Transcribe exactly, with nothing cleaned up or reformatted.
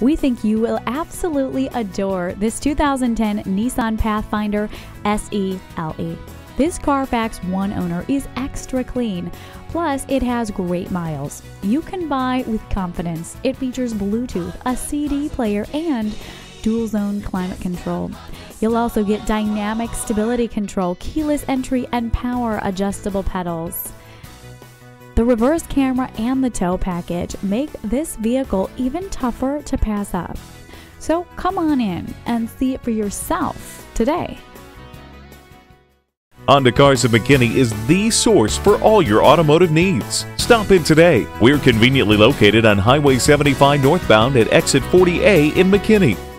We think you will absolutely adore this two thousand ten Nissan Pathfinder S E L E. This Carfax One Owner is extra clean, plus it has great miles. You can buy with confidence. It features Bluetooth, a C D player, and dual zone climate control. You'll also get dynamic stability control, keyless entry, and power adjustable pedals. The reverse camera and the tow package make this vehicle even tougher to pass up. So come on in and see it for yourself today. Honda Cars of McKinney is the source for all your automotive needs. Stop in today. We're conveniently located on Highway seventy-five northbound at exit forty A in McKinney.